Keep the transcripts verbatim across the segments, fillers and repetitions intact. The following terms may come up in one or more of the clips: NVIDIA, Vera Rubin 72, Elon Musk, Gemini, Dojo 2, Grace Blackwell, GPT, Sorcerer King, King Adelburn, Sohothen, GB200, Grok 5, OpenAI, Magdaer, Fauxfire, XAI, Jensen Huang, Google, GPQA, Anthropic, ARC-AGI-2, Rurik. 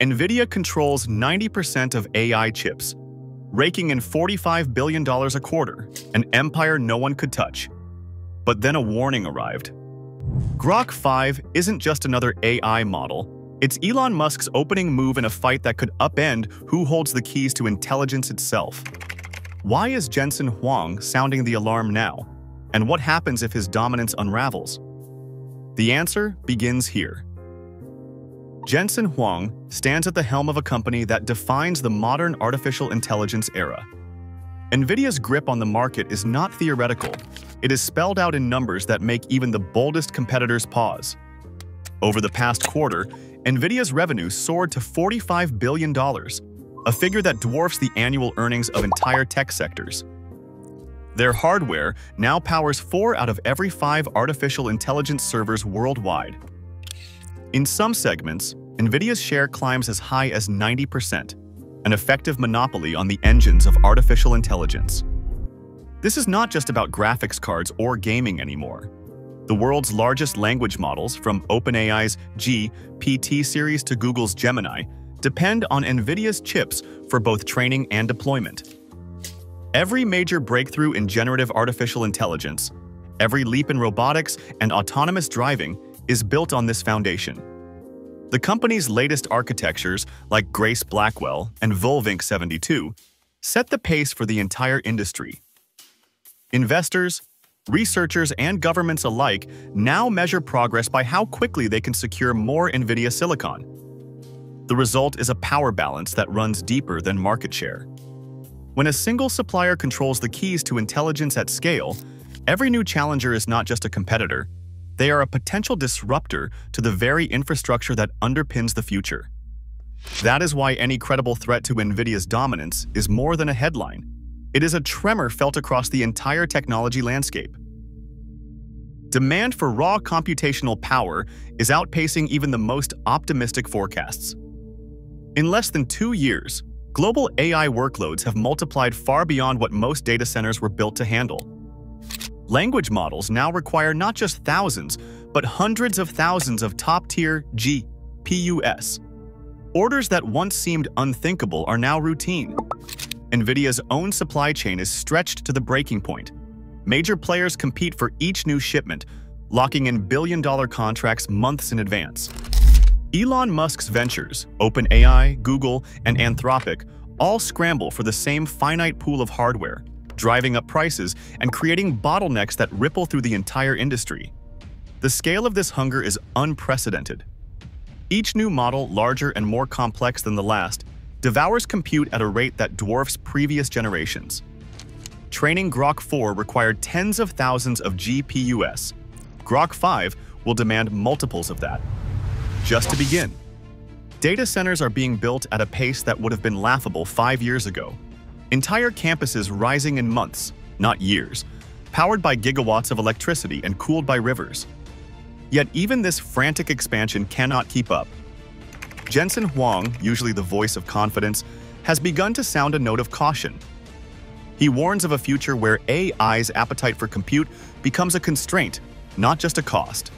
NVIDIA controls ninety percent of A I chips, raking in forty-five billion dollars a quarter, an empire no one could touch. But then a warning arrived. Grok five isn't just another A I model, it's Elon Musk's opening move in a fight that could upend who holds the keys to intelligence itself. Why is Jensen Huang sounding the alarm now? And what happens if his dominance unravels? The answer begins here. Jensen Huang stands at the helm of a company that defines the modern artificial intelligence era. NVIDIA's grip on the market is not theoretical. It is spelled out in numbers that make even the boldest competitors pause. Over the past quarter, NVIDIA's revenue soared to forty-five billion dollars, a figure that dwarfs the annual earnings of entire tech sectors. Their hardware now powers four out of every five artificial intelligence servers worldwide. In some segments, NVIDIA's share climbs as high as ninety percent, an effective monopoly on the engines of artificial intelligence. This is not just about graphics cards or gaming anymore. The world's largest language models, from OpenAI's G P T series to Google's Gemini, depend on NVIDIA's chips for both training and deployment. Every major breakthrough in generative artificial intelligence, every leap in robotics and autonomous driving, is built on this foundation. The company's latest architectures, like Grace Blackwell and Vera Rubin seventy-two, set the pace for the entire industry. Investors, researchers, and governments alike now measure progress by how quickly they can secure more NVIDIA silicon. The result is a power balance that runs deeper than market share. When a single supplier controls the keys to intelligence at scale, every new challenger is not just a competitor. They are a potential disruptor to the very infrastructure that underpins the future. That is why any credible threat to NVIDIA's dominance is more than a headline. It is a tremor felt across the entire technology landscape. Demand for raw computational power is outpacing even the most optimistic forecasts. In less than two years, global A I workloads have multiplied far beyond what most data centers were built to handle. Language models now require not just thousands, but hundreds of thousands of top-tier G P Us. Orders that once seemed unthinkable are now routine. NVIDIA's own supply chain is stretched to the breaking point. Major players compete for each new shipment, locking in billion-dollar contracts months in advance. Elon Musk's ventures, OpenAI, Google, and Anthropic, all scramble for the same finite pool of hardware, driving up prices and creating bottlenecks that ripple through the entire industry. The scale of this hunger is unprecedented. Each new model, larger and more complex than the last, devours compute at a rate that dwarfs previous generations. Training Grok four required tens of thousands of G P Us. Grok five will demand multiples of that. Just to begin, data centers are being built at a pace that would have been laughable five years ago. Entire campuses rising in months, not years, powered by gigawatts of electricity and cooled by rivers. Yet even this frantic expansion cannot keep up. Jensen Huang, usually the voice of confidence, has begun to sound a note of caution. He warns of a future where A I's appetite for compute becomes a constraint, not just a cost.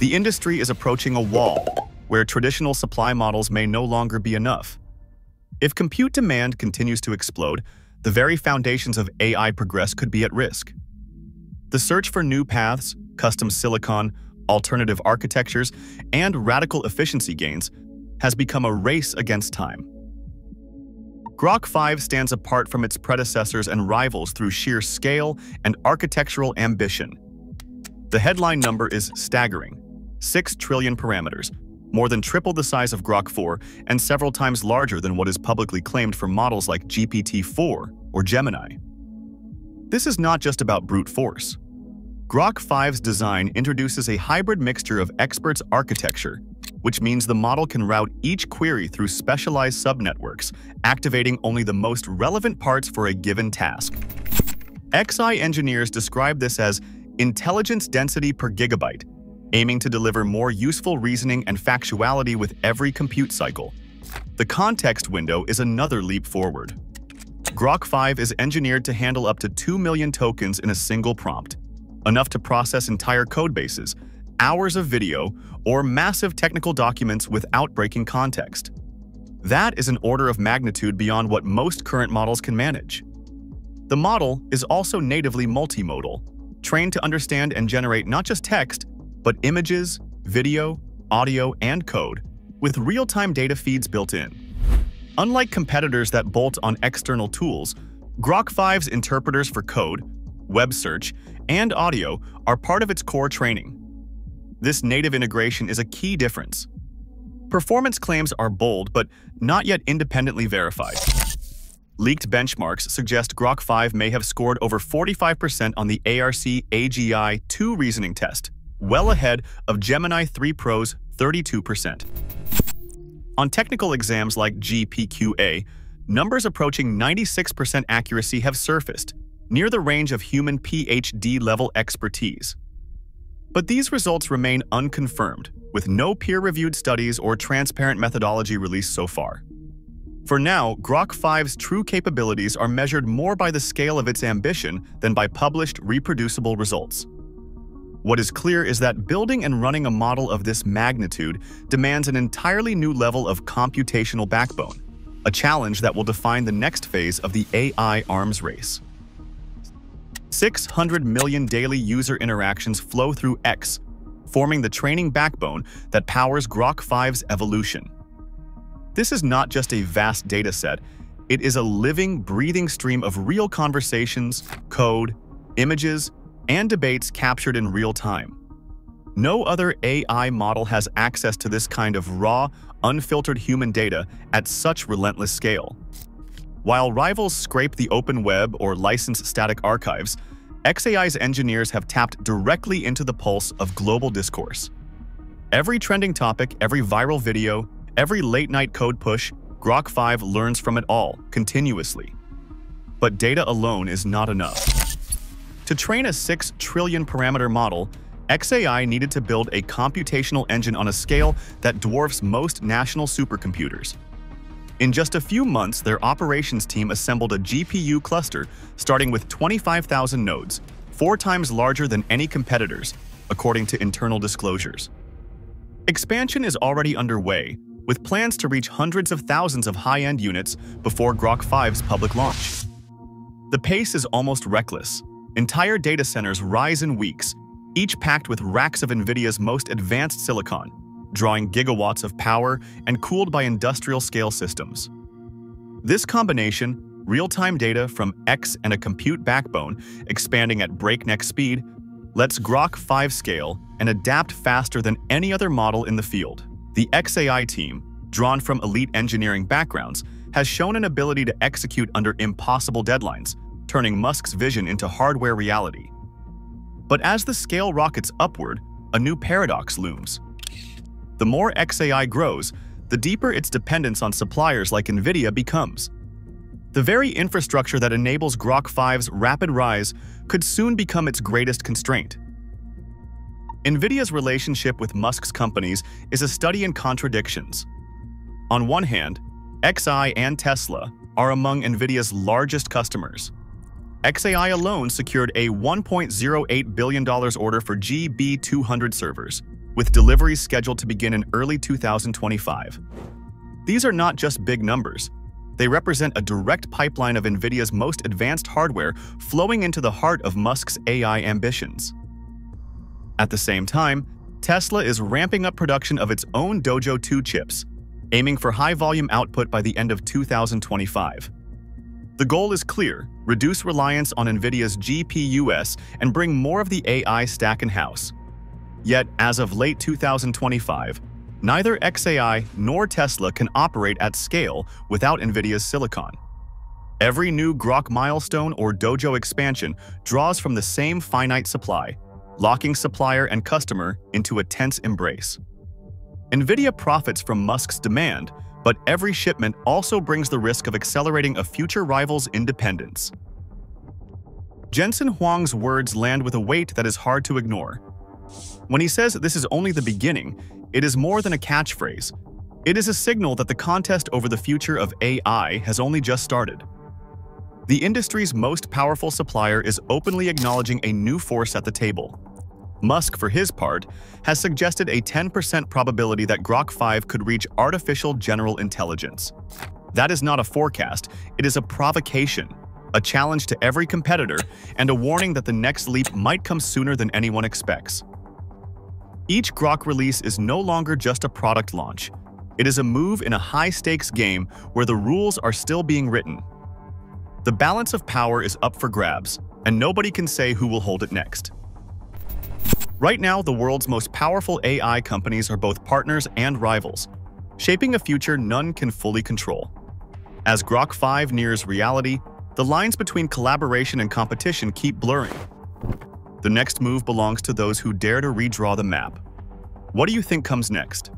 The industry is approaching a wall where traditional supply models may no longer be enough. If compute demand continues to explode, the very foundations of A I progress could be at risk. The search for new paths, custom silicon, alternative architectures, and radical efficiency gains has become a race against time. Grok five stands apart from its predecessors and rivals through sheer scale and architectural ambition. The headline number is staggering: six trillion parameters, more than triple the size of Grok four and several times larger than what is publicly claimed for models like G P T four or Gemini. This is not just about brute force. Grok five's design introduces a hybrid mixture of experts architecture, which means the model can route each query through specialized subnetworks, activating only the most relevant parts for a given task. X A I engineers describe this as intelligence density per gigabyte, aiming to deliver more useful reasoning and factuality with every compute cycle. The context window is another leap forward. Grok five is engineered to handle up to two million tokens in a single prompt, enough to process entire codebases, hours of video, or massive technical documents without breaking context. That is an order of magnitude beyond what most current models can manage. The model is also natively multimodal, trained to understand and generate not just text, but images, video, audio, and code, with real-time data feeds built in. Unlike competitors that bolt on external tools, Grok five's interpreters for code, web search, and audio are part of its core training. This native integration is a key difference. Performance claims are bold, but not yet independently verified. Leaked benchmarks suggest Grok five may have scored over forty-five percent on the A R C A G I two reasoning test, well ahead of Gemini three Pro's thirty-two percent. On technical exams like G P Q A, numbers approaching ninety-six percent accuracy have surfaced, near the range of human P H D-level expertise. But these results remain unconfirmed, with no peer-reviewed studies or transparent methodology released so far. For now, Grok five's true capabilities are measured more by the scale of its ambition than by published, reproducible results. What is clear is that building and running a model of this magnitude demands an entirely new level of computational backbone, a challenge that will define the next phase of the A I arms race. six hundred million daily user interactions flow through X, forming the training backbone that powers Grok five's evolution. This is not just a vast dataset, it is a living, breathing stream of real conversations, code, images, and debates captured in real time. No other A I model has access to this kind of raw, unfiltered human data at such relentless scale. While rivals scrape the open web or license static archives, X A I's engineers have tapped directly into the pulse of global discourse. Every trending topic, every viral video, every late-night code push, Grok five learns from it all, continuously. But data alone is not enough. To train a six trillion parameter model, X A I needed to build a computational engine on a scale that dwarfs most national supercomputers. In just a few months, their operations team assembled a G P U cluster starting with twenty-five thousand nodes, four times larger than any competitors, according to internal disclosures. Expansion is already underway, with plans to reach hundreds of thousands of high-end units before Grok five's public launch. The pace is almost reckless. Entire data centers rise in weeks, each packed with racks of NVIDIA's most advanced silicon, drawing gigawatts of power and cooled by industrial-scale systems. This combination, real-time data from X and a compute backbone expanding at breakneck speed, lets Grok five scale and adapt faster than any other model in the field. The X A I team, drawn from elite engineering backgrounds, has shown an ability to execute under impossible deadlines, turning Musk's vision into hardware reality. But as the scale rockets upward, a new paradox looms. The more X A I grows, the deeper its dependence on suppliers like NVIDIA becomes. The very infrastructure that enables Grok five's rapid rise could soon become its greatest constraint. NVIDIA's relationship with Musk's companies is a study in contradictions. On one hand, X A I and Tesla are among NVIDIA's largest customers. X A I alone secured a one point zero eight billion dollars order for G B two hundred servers, with deliveries scheduled to begin in early two thousand twenty-five. These are not just big numbers. They represent a direct pipeline of NVIDIA's most advanced hardware flowing into the heart of Musk's A I ambitions. At the same time, Tesla is ramping up production of its own Dojo two chips, aiming for high-volume output by the end of two thousand twenty-five. The goal is clear: reduce reliance on NVIDIA's G P Us and bring more of the A I stack in-house. Yet, as of late two thousand twenty-five, neither X A I nor Tesla can operate at scale without NVIDIA's silicon. Every new Grok milestone or Dojo expansion draws from the same finite supply, locking supplier and customer into a tense embrace. NVIDIA profits from Musk's demand, but every shipment also brings the risk of accelerating a future rival's independence. Jensen Huang's words land with a weight that is hard to ignore. When he says this is only the beginning, it is more than a catchphrase. It is a signal that the contest over the future of A I has only just started. The industry's most powerful supplier is openly acknowledging a new force at the table. Musk, for his part, has suggested a ten percent probability that Grok five could reach artificial general intelligence. That is not a forecast, it is a provocation, a challenge to every competitor, and a warning that the next leap might come sooner than anyone expects. Each Grok release is no longer just a product launch. It is a move in a high-stakes game where the rules are still being written. The balance of power is up for grabs, and nobody can say who will hold it next. Right now, the world's most powerful A I companies are both partners and rivals, shaping a future none can fully control. As Grok five nears reality, the lines between collaboration and competition keep blurring. The next move belongs to those who dare to redraw the map. What do you think comes next?